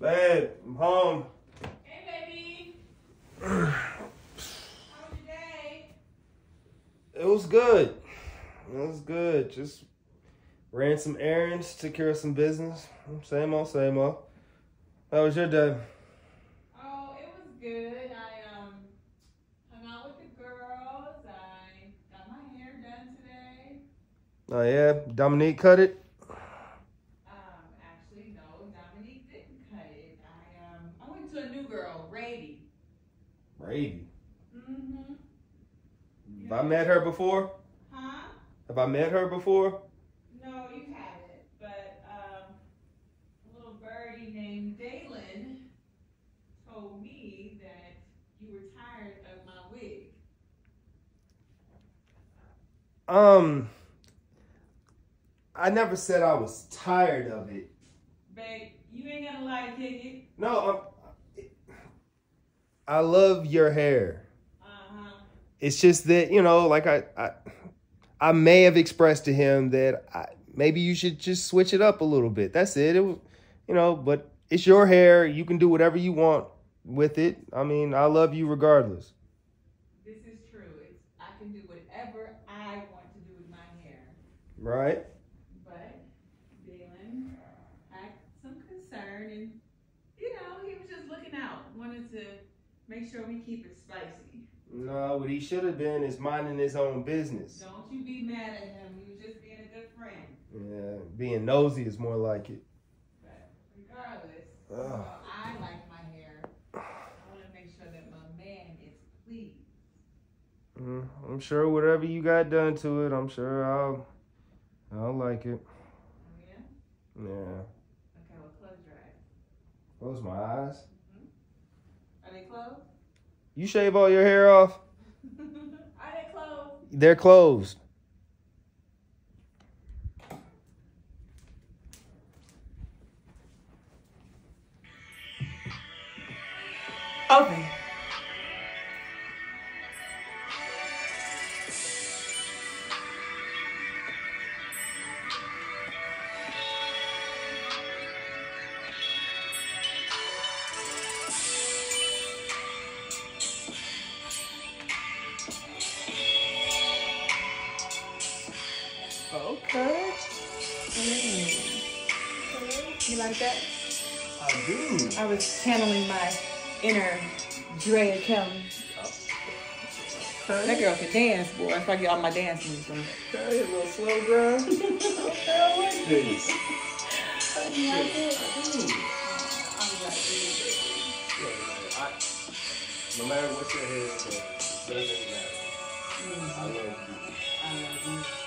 Babe, I'm home. Hey, baby. How was your day? It was good. It was good. Just ran some errands, took care of some business. Same old, same old. How was your day? Oh, it was good. I hung out with the girls. I got my hair done today. Oh, yeah? Dominique cut it? Actually, no. Dominique didn't cut it. I went to a new girl, Rady. Rady? Mm-hmm. Have I met her before? Huh? Have I met her before? No, you haven't, but a little birdie named Dalen told me that you were tired of my wig. I never said I was tired of it. Babe, you ain't gonna lie to kick it. No, I love your hair. Uh-huh. It's just that, you know, like I may have expressed to him that maybe you should just switch it up a little bit. That's it. It was, you know, but it's your hair. You can do whatever you want with it. I mean, I love you regardless. This is true. I can do whatever I want to do with my hair. Right. But Dalen had some concern and, you know, he was just looking out. Wanted to make sure we keep it spicy. No, what he should have been is minding his own business. Don't you be mad at him. He was just being a good friend. Yeah, being nosy is more like it. But regardless, I like my hair. I want to make sure that my man is pleased. I'm sure whatever you got done to it, I'm sure I'll like it. Oh, yeah? Yeah. Okay, well, close your eyes. Close my eyes? Mm-hmm. Are they closed? You shave all your hair off? Are they closed? They're closed. Open. Okay. You like that? I do. I was channeling my inner Drea Kelly. Okay. That girl can dance, boy. That's why I get all my dance moves. Okay, a little slow girl. Okay, what is this? You like it? I do. No matter what your hair is, it doesn't matter. I love you. I love you.